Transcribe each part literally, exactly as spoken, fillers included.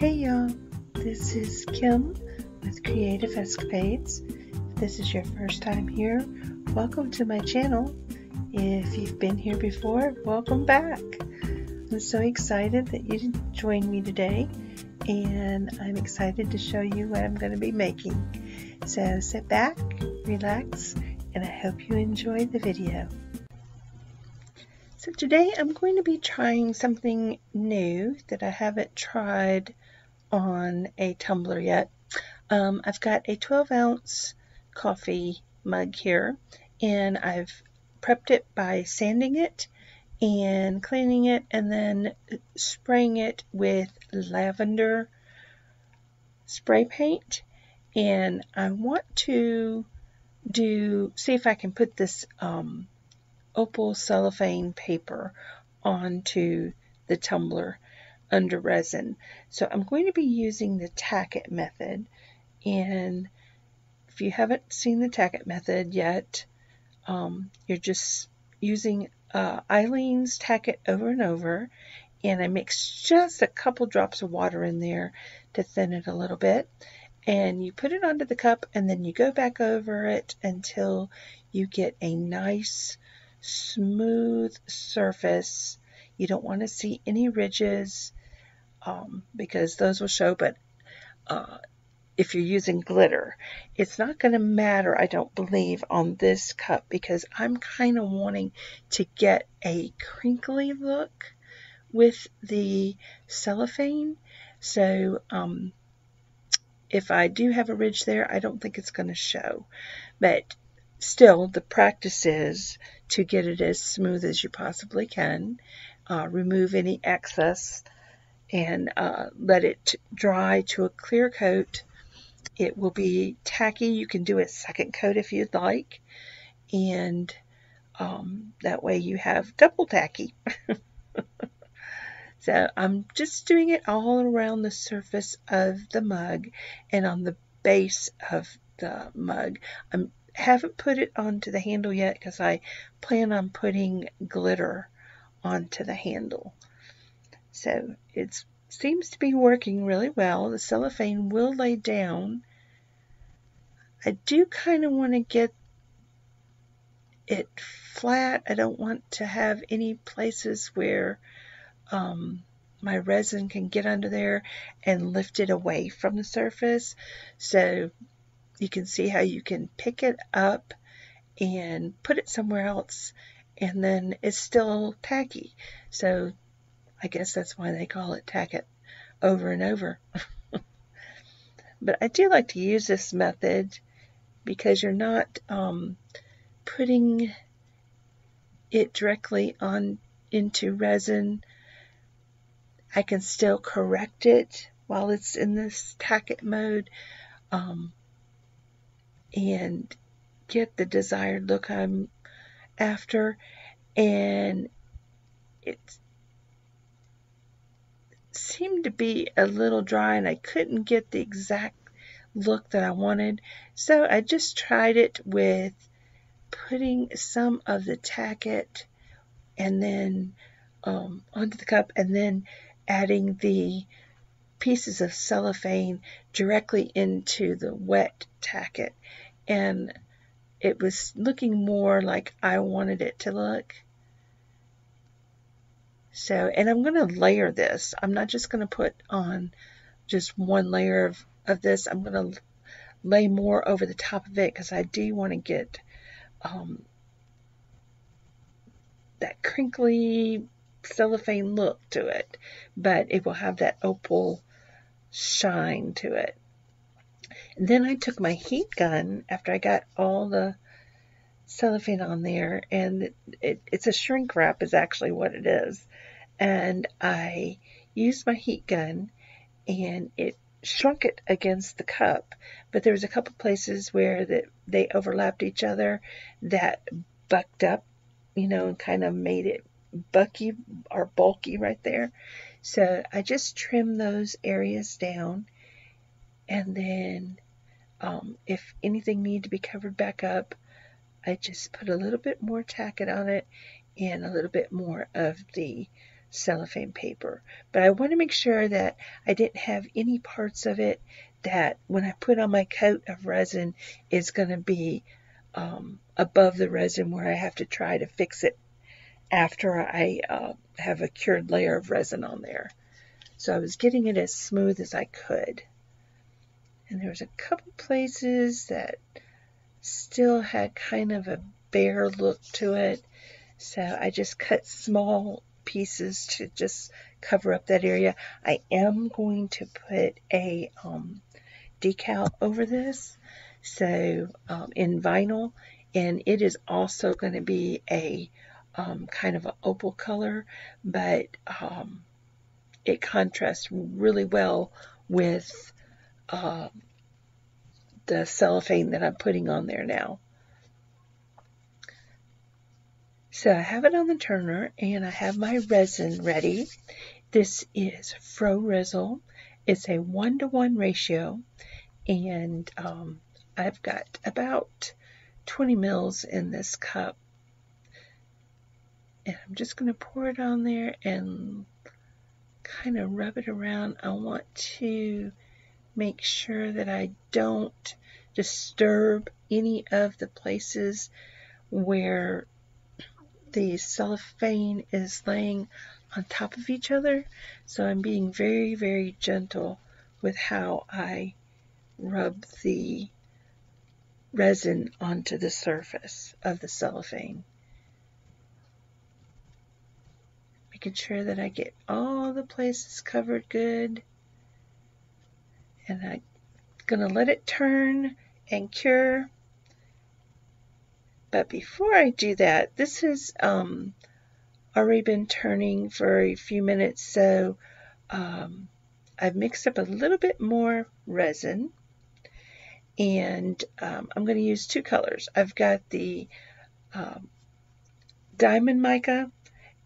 Hey y'all, this is Kim with Kreative Escapades. If this is your first time here, welcome to my channel. If you've been here before, welcome back. I'm so excited that you joined me today, and I'm excited to show you what I'm going to be making. So sit back, relax, and I hope you enjoy the video. So today I'm going to be trying something new that I haven't tried on a tumbler yet. Um, I've got a twelve ounce coffee mug here, and I've prepped it by sanding it and cleaning it and then spraying it with lavender spray paint. And I want to do, see if I can put this um, opal cellophane paper onto the tumbler under resin. So I'm going to be using the Tack-It method, and if you haven't seen the Tack-It method yet, um, you're just using uh, Eileen's Tack-It over and over, and I mix just a couple drops of water in there to thin it a little bit, and you put it onto the cup and then you go back over it until you get a nice smooth surface. You don't want to see any ridges um, because those will show, but uh, if you're using glitter, it's not going to matter, I don't believe, on this cup, because I'm kind of wanting to get a crinkly look with the cellophane. So um, if I do have a ridge there, I don't think it's going to show, but still, the practice is to get it as smooth as you possibly can, uh, remove any excess, and uh, let it dry to a clear coat. It will be tacky. You can do a second coat if you'd like, and um, that way you have double tacky. So I'm just doing it all around the surface of the mug and on the base of the mug. I'm haven't put it onto the handle yet because I plan on putting glitter onto the handle. So it seems to be working really well. The cellophane will lay down. I do kind of want to get it flat. I don't want to have any places where um, my resin can get under there and lift it away from the surface. So you can see how you can pick it up and put it somewhere else, and then it's still tacky. So I guess that's why they call it Tack It over and over. But I do like to use this method because you're not um, putting it directly on into resin. I can still correct it while it's in this Tack It mode. Um, and get the desired look I'm after, and it seemed to be a little dry and I couldn't get the exact look that I wanted, so I just tried it with putting some of the Tack It and then um, onto the cup and then adding the pieces of cellophane directly into the wet Tack It, and it was looking more like I wanted it to look. So, and I'm going to layer this. I'm not just going to put on just one layer of, of this. I'm going to lay more over the top of it because I do want to get um, that crinkly cellophane look to it, but it will have that opal shine to it. And then I took my heat gun after I got all the cellophane on there, and it, it, it's a shrink wrap is actually what it is, and I used my heat gun and it shrunk it against the cup, but there was a couple places where that they overlapped each other that bucked up, you know, and kind of made it bucky or bulky right there. So I just trim those areas down, and then um, if anything needed to be covered back up, I just put a little bit more Tack It on it and a little bit more of the cellophane paper. But I want to make sure that I didn't have any parts of it that when I put on my coat of resin is going to be um, above the resin where I have to try to fix it after I uh, have a cured layer of resin on there. So I was getting it as smooth as I could. And there was a couple places that still had kind of a bare look to it. So I just cut small pieces to just cover up that area. I am going to put a um, decal over this, so um, in vinyl, and it is also going to be a um, kind of an opal color, but um, it contrasts really well with uh, the cellophane that I'm putting on there now. So I have it on the turner, and I have my resin ready. This is Faux Rizzle. It's a one to one ratio, and um, I've got about twenty mils in this cup. And I'm just going to pour it on there and kind of rub it around. I want to make sure that I don't disturb any of the places where the cellophane is laying on top of each other, so I'm being very, very gentle with how I rub the resin onto the surface of the cellophane, making sure that I get all the places covered good. And I'm gonna let it turn and cure. But before I do that, this has um, already been turning for a few minutes, so um, I've mixed up a little bit more resin, and um, I'm going to use two colors. I've got the um, Diamond Mica,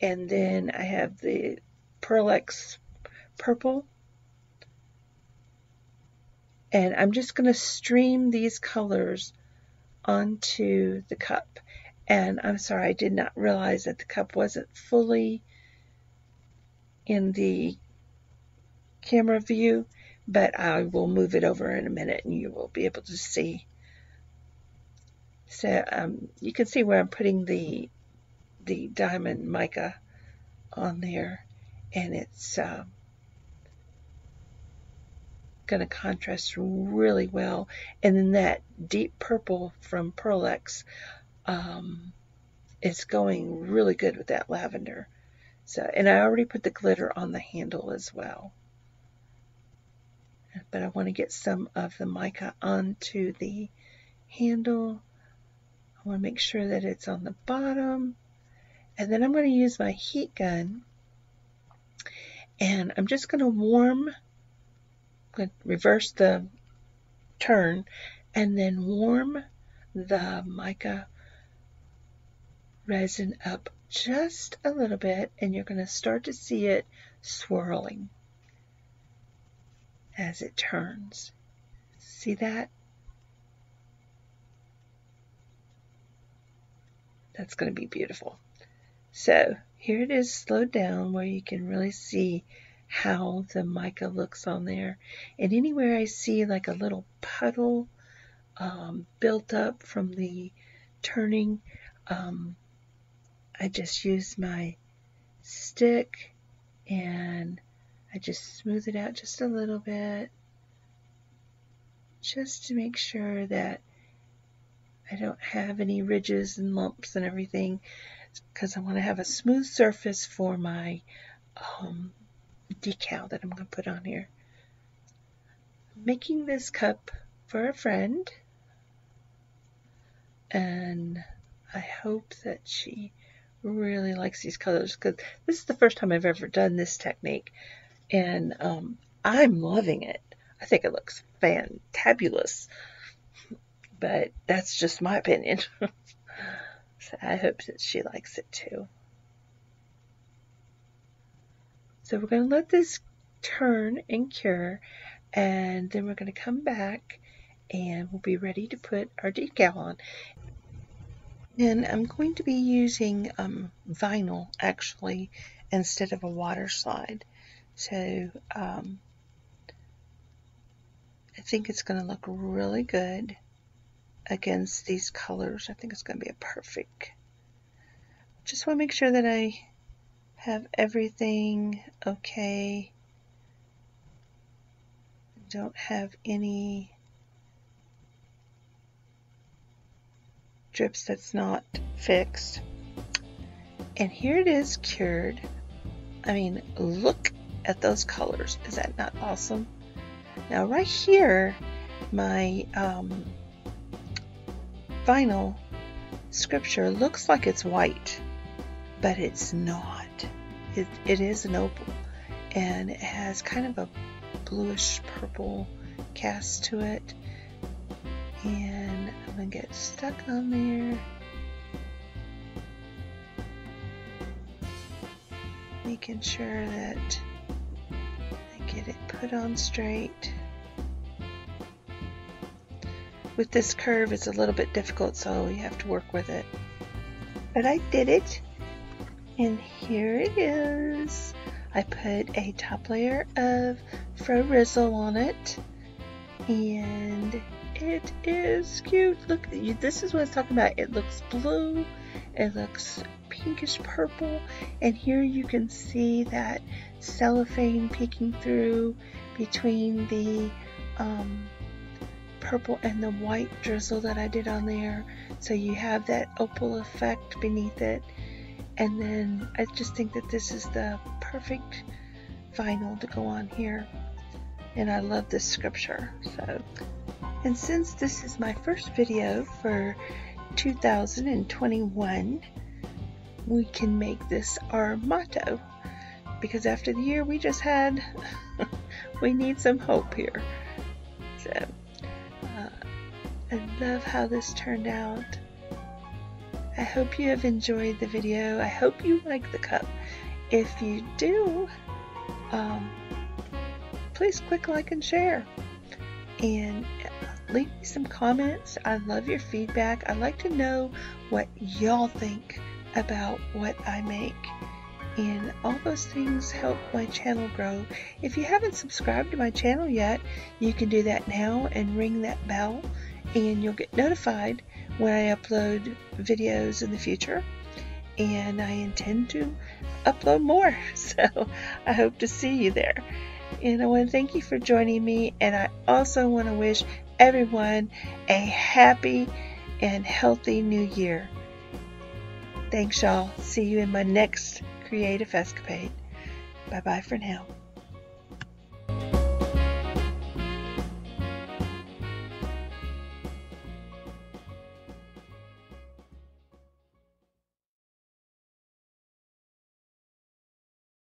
and then I have the Pearl-X Purple. And I'm just going to stream these colors onto the cup. And I'm sorry, I did not realize that the cup wasn't fully in the camera view, but I will move it over in a minute and you will be able to see. So um, you can see where I'm putting the the Diamond Mica on there, and it's uh, going to contrast really well. And then that deep purple from Pearl-X um, is going really good with that lavender. So, and I already put the glitter on the handle as well, but I want to get some of the mica onto the handle. I want to make sure that it's on the bottom, and then I'm going to use my heat gun, and I'm just going to warm I'm going to reverse the turn and then warm the mica resin up just a little bit, and you're going to start to see it swirling as it turns. See that? That's going to be beautiful. So here it is slowed down where you can really see how the mica looks on there, and anywhere I see like a little puddle um, built up from the turning, um, I just use my stick and I just smooth it out just a little bit, just to make sure that I don't have any ridges and lumps and everything, because I want to have a smooth surface for my um, decal that I'm going to put on here. Making this cup for a friend, and I hope that she really likes these colors, because this is the first time I've ever done this technique, and um, I'm loving it. I think it looks fantabulous, but that's just my opinion. So I hope that she likes it too. So we're going to let this turn and cure, and then we're going to come back and we'll be ready to put our decal on. And I'm going to be using um, vinyl actually instead of a water slide. So um, I think it's going to look really good against these colors. I think it's going to be a perfect. Just want to make sure that I have everything okay. Don't have any drips that's not fixed. And here it is cured. I mean, look at those colors. Is that not awesome? Now right here, my um, vinyl sculpture looks like it's white, but it's not. It, it is an opal, and it has kind of a bluish purple cast to it. And I'm gonna get stuck on there. Making sure that I get it put on straight. With this curve, it's a little bit difficult, so you have to work with it. But I did it, and here it is. I put a top layer of Faux Rizzle on it, and it is cute. Look, this is what I was talking about. It looks blue, it looks pinkish purple, and here you can see that cellophane peeking through between the um, purple and the white drizzle that I did on there. So you have that opal effect beneath it. And then I just think that this is the perfect vinyl to go on here. And I love this sculpture. So, and since this is my first video for two thousand twenty-one, we can make this our motto, because after the year we just had, we need some hope here. So uh, I love how this turned out. I hope you have enjoyed the video. I hope you like the cup. If you do, um, please click like and share, and leave me some comments. I love your feedback. I'd like to know what y'all think about what I make, and all those things help my channel grow. If you haven't subscribed to my channel yet, you can do that now and ring that bell, and you'll get notified when I upload videos in the future. And I intend to upload more, so I hope to see you there. And I want to thank you for joining me, and I also want to wish everyone a happy and healthy new year. Thanks, y'all. See you in my next creative escapade. Bye-bye for now.